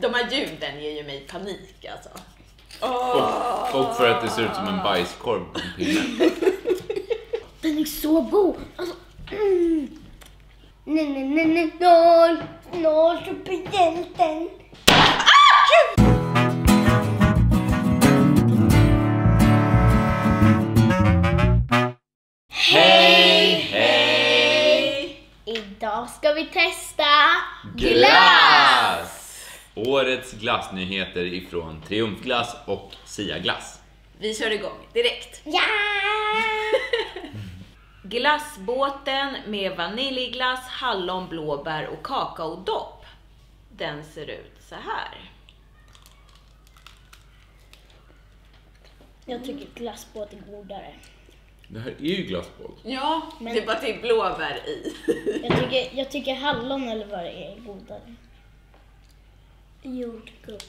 de här ljuden ger ju mig panik alltså. Oh. Och för att det ser ut som en bajskorv på en pinne. Den är så god. Alltså, nej, noll superhjälten. Hej! Idag ska vi testa glass! Årets glassnyheter ifrån Triumf Glass och Sia Glass. Vi kör igång direkt. Ja! Glassbåten med vaniljglass, hallon, blåbär och kakaodopp. Den ser ut så här. Jag tycker glassbåt är godare. Det här är ju glassbåt. Ja, men det är bara till blåbär i. jag tycker hallon eller vad det är godare. Jordgubb.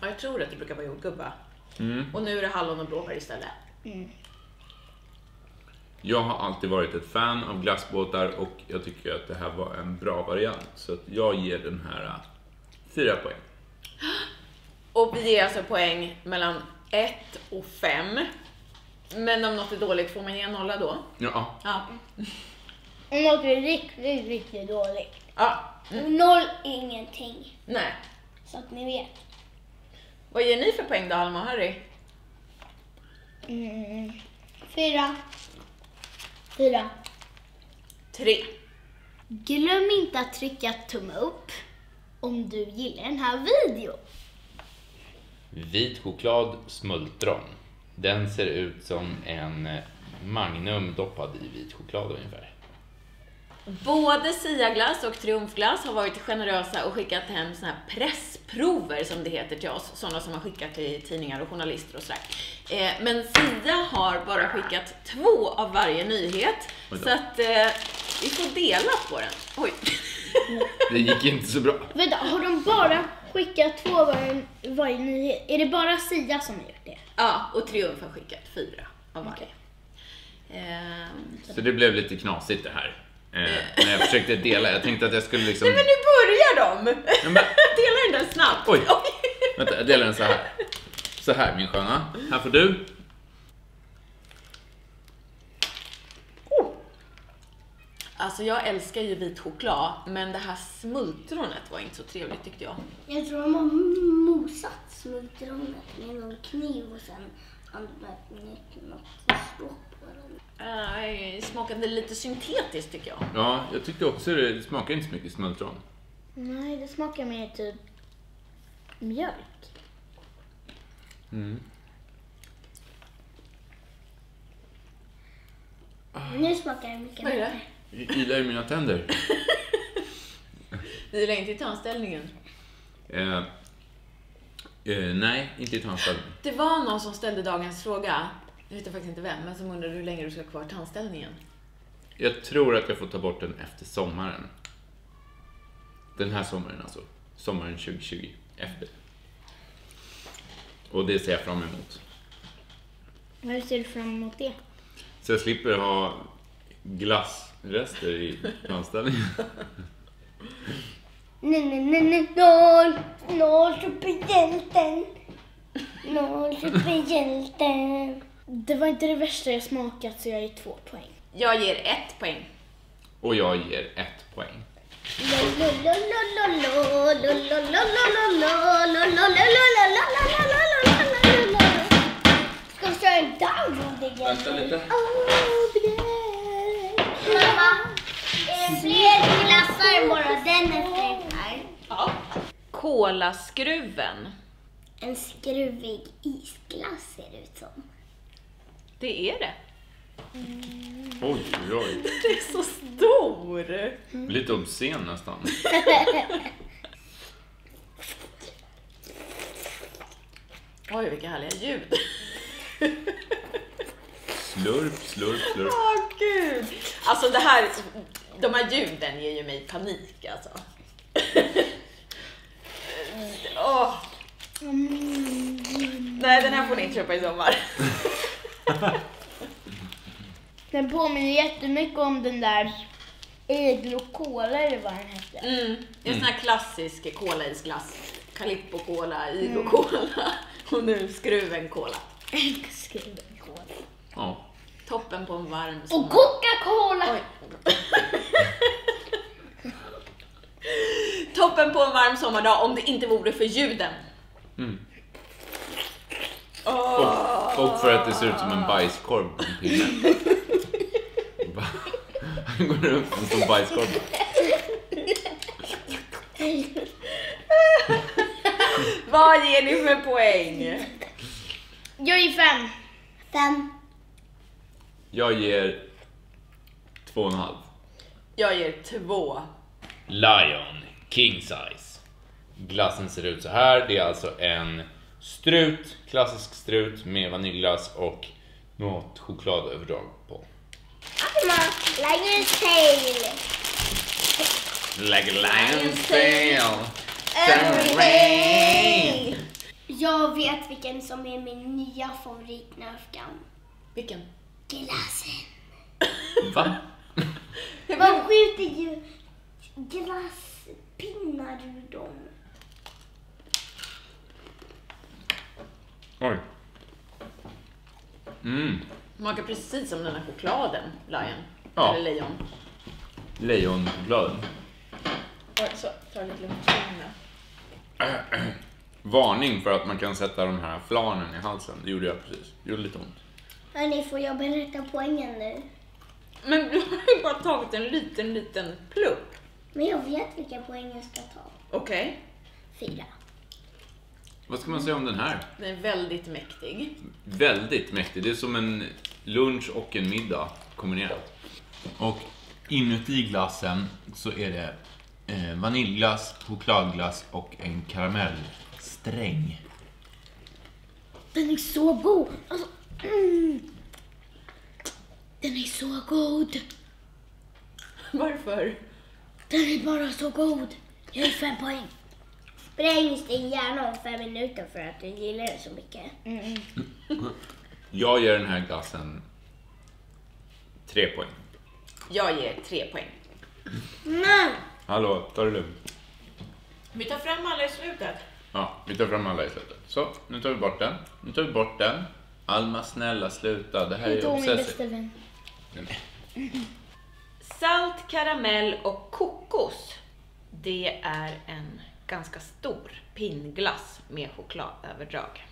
Ja, jag tror att det brukar vara jordgubba. Mm. Och nu är det hallon och blåbär istället. Mm. Jag har alltid varit ett fan av glassbåtar och jag tycker att det här var en bra variant. Så att jag ger den här 4 poäng. Och vi ger alltså poäng mellan 1 och 5. Men om något är dåligt får man ge 0 då? Ja. Om något är riktigt dåligt. Ja. Mm. 0 ingenting. Nej. Så att ni vet. Vad ger ni för poäng då, Alma och Harry? 4. 3. Glöm inte att trycka tumme upp om du gillar den här videon. Vit choklad smultron. Den ser ut som en Magnum doppad i vit choklad ungefär. Både Sia Glass och Triumf Glass har varit generösa och skickat hem såna här pressprover som det heter till oss. Sådana som har skickat till tidningar och journalister och sådär. Men Sia har bara skickat 2 av varje nyhet. Så att vi får dela på den. Oj. Det gick inte så bra. Vänta, har de bara skickat 2 av varje nyhet? Är det bara Sia som har gjort det? Ja, och Triumf har skickat 4 av varje. Okay. Så det blev lite knasigt det här. När jag försökte dela, jag tänkte att jag skulle liksom... Nej, men nu börjar de! Dela den där snabbt. Oj. Vänta, jag delar den så här. Så här, min sköna. Här får du. Alltså, jag älskar ju vit choklad, men det här smultronet var inte så trevligt tyckte jag. Jag tror de har mosat smultronet med någon kniv och sen använt något språk. Smakade lite syntetiskt tycker jag. Ja, jag tyckte också det smakade inte så mycket smultron. Nej, det smakar mer typ mjölk. Mm. Nu smakar det mycket bättre. Jag gillar ju mina tänder. Du gillar inte i tandställningen? Nej, inte i tandställningen. Det var någon som ställde dagens fråga. Jag vet faktiskt inte vem, men som undrar hur länge du ska kvar tandställningen. Jag tror att jag får ta bort den efter sommaren. Den här sommaren alltså. Sommaren 2020. Efter. Och det ser jag fram emot. Vad ser du fram emot det? Så jag slipper ha glassrester i tandställningen. Nej, noll superhjälten. Noll superhjälten. Det var inte det värsta jag smakat, så jag ger 2 poäng. Jag ger 1 poäng. Och jag ger 1 poäng. Ska vi köra en downloading? Vänta lite. Mamma, fler glassar imorgon, den är fler här. Ja. Kolaskruven. En skruvig isglass ser det ut som. Det är det. Oj. Det är så stor. Lite obscen nästan. Oj, vilka härliga ljud. Slurp. Åh, gud. Alltså det här, de här ljuden ger ju mig panik alltså. Åh. Nej, den här får ni inte köpa i sommar. Den påminner jättemycket om den där Igo Cola är det vad den hette. Mm. Det är en sån här klassisk kolaisglass. Calippo Cola, Igo Cola och nu Skruven Cola. Skruven Cola. Ja. Toppen på en varm sommar. Och Coca-Cola! Toppen på en varm sommardag om det inte vore för ljuden. Mm. Oh. Och för att det ser ut som en bajskorv på en pinne. Han går upp och står bajskorv. Vad ger ni för poäng? Jag ger 5. 5. Jag ger 2,5. Jag ger 2. Lion King Size. Glassen ser ut så här. Det är alltså en strut, klassisk strut med vaniljglass och något chokladöverdrag på. Alma, lion's tail. Like a lion's tail. Everything. Jag vet vilken som är min nya favoritnörfkan. Vilken? Glassen. Va? Man skjuter ju glasspinnar ur dem. Oj. Mm. Smakar precis som den här chokladen, Lion. Ja. Eller lejon. Lejonchokladen. Oj, så tar lite lugnt. Varning för att man kan sätta de här flanen i halsen. Det gjorde jag precis. Det gjorde lite ont. Hörni, får jag berätta poängen nu? Men du har ju bara tagit en liten plupp. Men jag vet vilka poäng jag ska ta. Okej. 4. Vad ska man säga om den här? Den är väldigt mäktig. Väldigt mäktig. Det är som en lunch och en middag kombinerat. Och inuti glassen så är det vaniljglass, chokladglass och en karamellsträng. Den är så god. Alltså, den är så god. Varför? Den är bara så god. Jag är 5 poäng. Sprängs din hjärna om 5 minuter för att du gillar det så mycket. Mm. Jag ger den här glassen 3 poäng. Jag ger 3 poäng. Nej! Hallå, ta det lugnt. Vi tar fram alla i slutet. Ja, vi tar fram alla i slutet. Så, nu tar vi bort den. Nu tar vi bort den. Alma, snälla, sluta. Det här är obsessivt. Salt, karamell och kokos. Det är en ganska stor pinnglass med chokladöverdrag.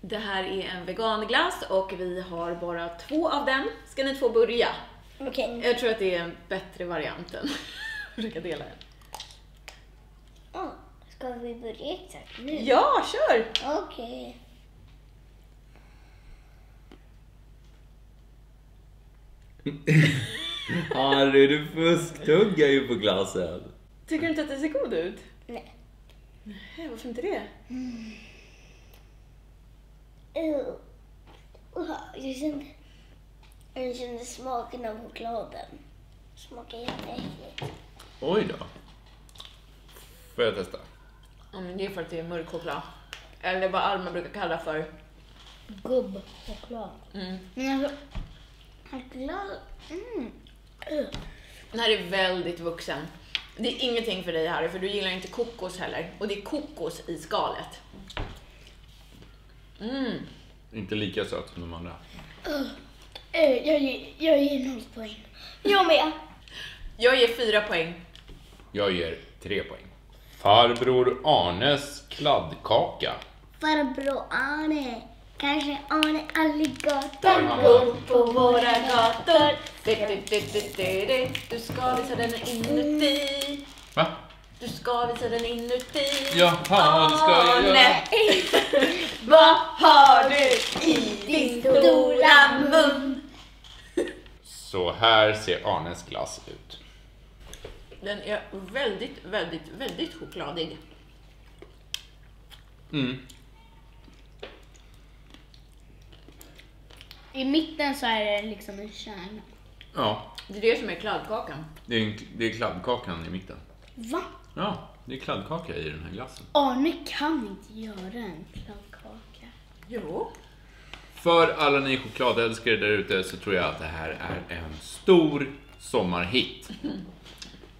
Det här är en veganglass och vi har bara 2 av den. Ska ni 2 börja? Okej. Jag tror att det är en bättre variant än försöka dela den. Ja, ska vi börja exakt nu? Ja, kör! Okej. Harry, du fusktuggar ju på glasen. Tycker du inte att det ser god ut? Nej. Nej, varför inte det? Mm. Jag kände smaken av chokladen. Smakar jätteäckligt. Oj då. Får jag testa? Ja, men det är för att det är mörk choklad. Eller vad Alma brukar kalla för gubbchoklad. Mm. Men alltså, choklad. Mm. Den här är väldigt vuxen. Det är ingenting för dig, Harry, för du gillar inte kokos heller. Och det är kokos i skalet. Mm. Inte lika söt som de andra. Jag ger 0 poäng. Jag med. Jag ger 4 poäng. Jag ger 3 poäng. Farbror Arnes kladdkaka. Farbror Arne. Kanske Arne alligator går på våra gator. Du ska visa den inuti. Va? Du ska visa den inuti. Jaha, vad ska jag göra? Vad har du i din stora mun? Så här ser Arnes glass ut. Den är väldigt chokladig. Mm. I mitten så är det liksom en kärna. Ja. Det är det som är kladdkakan. Det är kladdkakan i mitten. Va? Ja, det är kladdkaka i den här glassen. Arne kan inte göra en kladdkaka. Jo. För alla ni chokladälskare där ute så tror jag att det här är en stor sommarhit.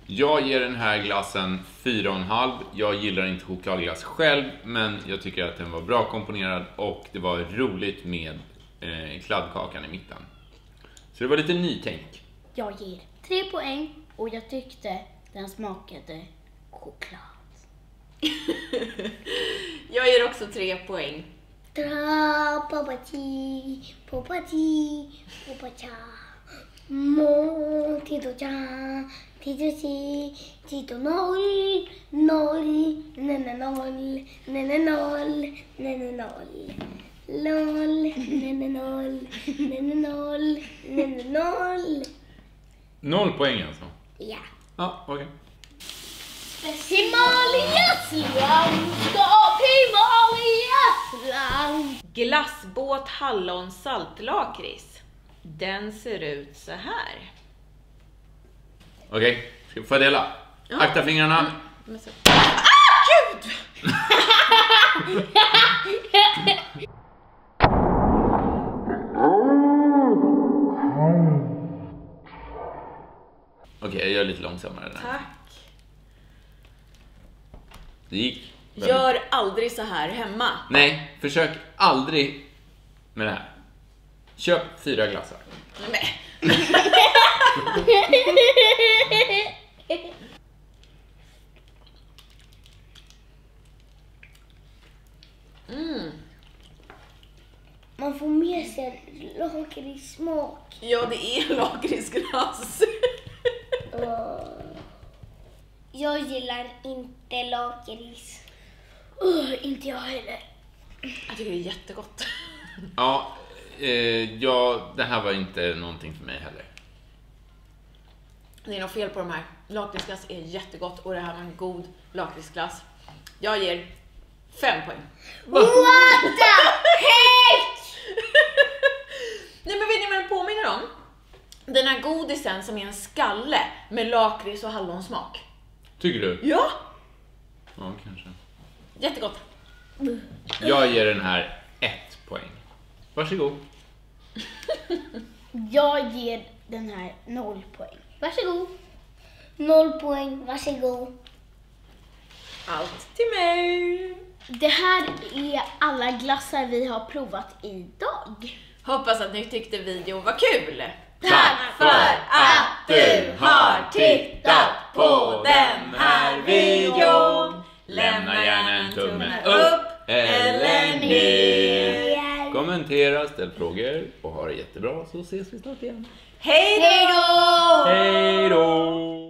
Jag ger den här glassen 4,5. Jag gillar inte chokladglass själv, men jag tycker att den var bra komponerad och det var roligt med kladdkakan i mitten. Så det var lite nytänk. Jag ger 3 poäng och jag tyckte den smakade choklad. Jag ger också 3 poäng. Noll poäng alltså? Ja. Ja, okej. Himaliasland! Skap Himaliasland! Glassbåt hallon saltlakrits. Den ser ut så här. Okej, får jag dela? Ja. Akta fingrarna. Mm. Gud! Okej, jag gör lite långsammare. Tack. Det gick. Gör aldrig så här hemma. Nej, försök aldrig med det här. Köp 4 glassar. Nej. Mm. Man får med sig lakritssmak. Ja, det är lakritsglass. Jag gillar inte lakrits. Inte jag heller. Jag tycker det är jättegott. Ja, ja, det här var inte någonting för mig heller. Det är något fel på de här. Lakritsglass är jättegott och det här var en god lakritsglass. Jag ger 5 poäng. What the heck? Nej, men vet ni vad den påminner om? Den här godisen som är en skalle med lakrits och hallonsmak. Tycker du? Ja! Ja, kanske. Jättegott. Jag ger den här 1 poäng. Varsågod. Jag ger den här 0 poäng. Varsågod. 0 poäng, varsågod. Allt till mig. Det här är alla glassar vi har provat idag. Hoppas att ni tyckte videon var kul. Tack för att du har tittat på den här videon. Lämna gärna en tumme upp eller ner. Kommentera, ställ frågor och ha det jättebra, så ses vi snart igen. Hej då! Hej då!